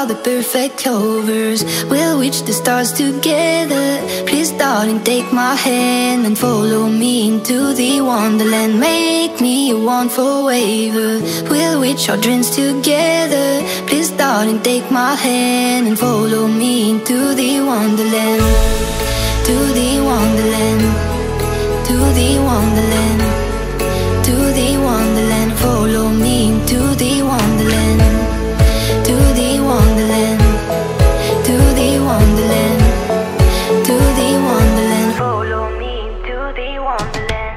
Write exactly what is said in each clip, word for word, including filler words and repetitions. all the perfect clovers. We'll reach the stars together. Please darling, take my hand and follow me into the wonderland. Make me a wonderful waver. We'll reach our dreams together. Please darling, take my hand and follow me into the wonderland. To the wonderland. To the wonderland. To the wonderland. Follow me into the wonderland. To the wonderland. To the wonderland. To the wonderland. Follow me to the wonderland.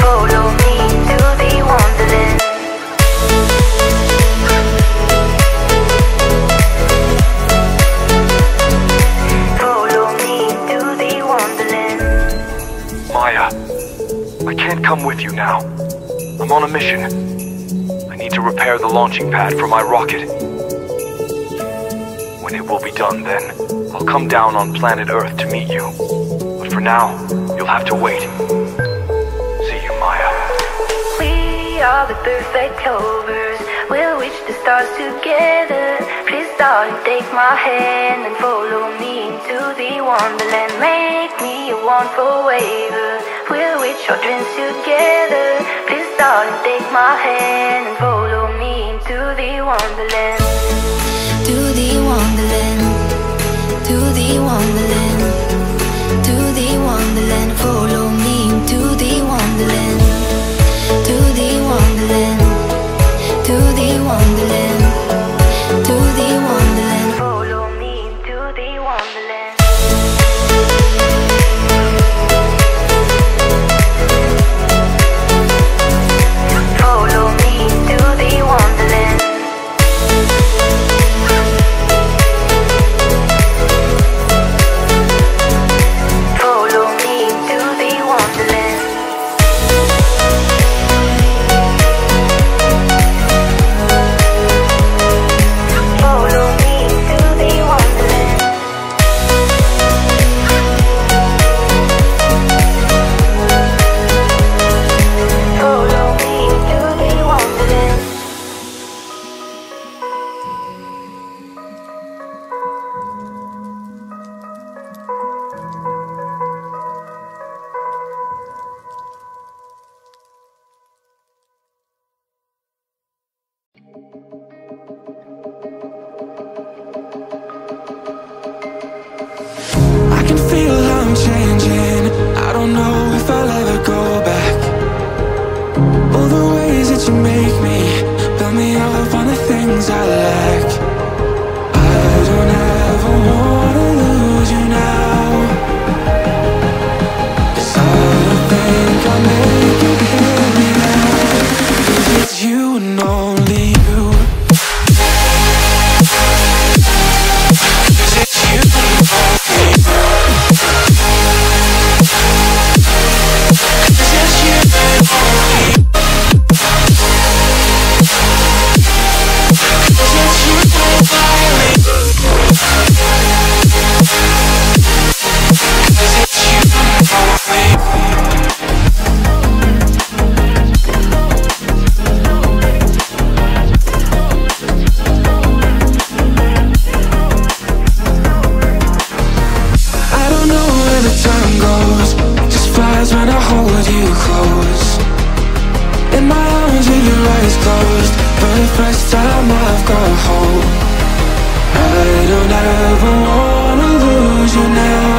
Follow me to the wonderland. Follow me to the wonderland. Maya, I can't come with you now. I'm on a mission. I need to repair the launching pad for my rocket. When it will be done, then, I'll come down on planet Earth to meet you. But for now, you'll have to wait. See you, Maya. We are the perfect clovers. We'll reach the stars together. Please darling, take my hand and follow me into the wonderland. Make me a wonderful waver. We'll reach our dreams together. Please darling, take my hand and follow me into the wonderland. To the wonderland. To the wonderland. To the wonderland. Follow me into the wonderland. To the wonderland. To the wonderland. To the wonderland. Follow me into the wonderland. I don't ever wanna lose you now.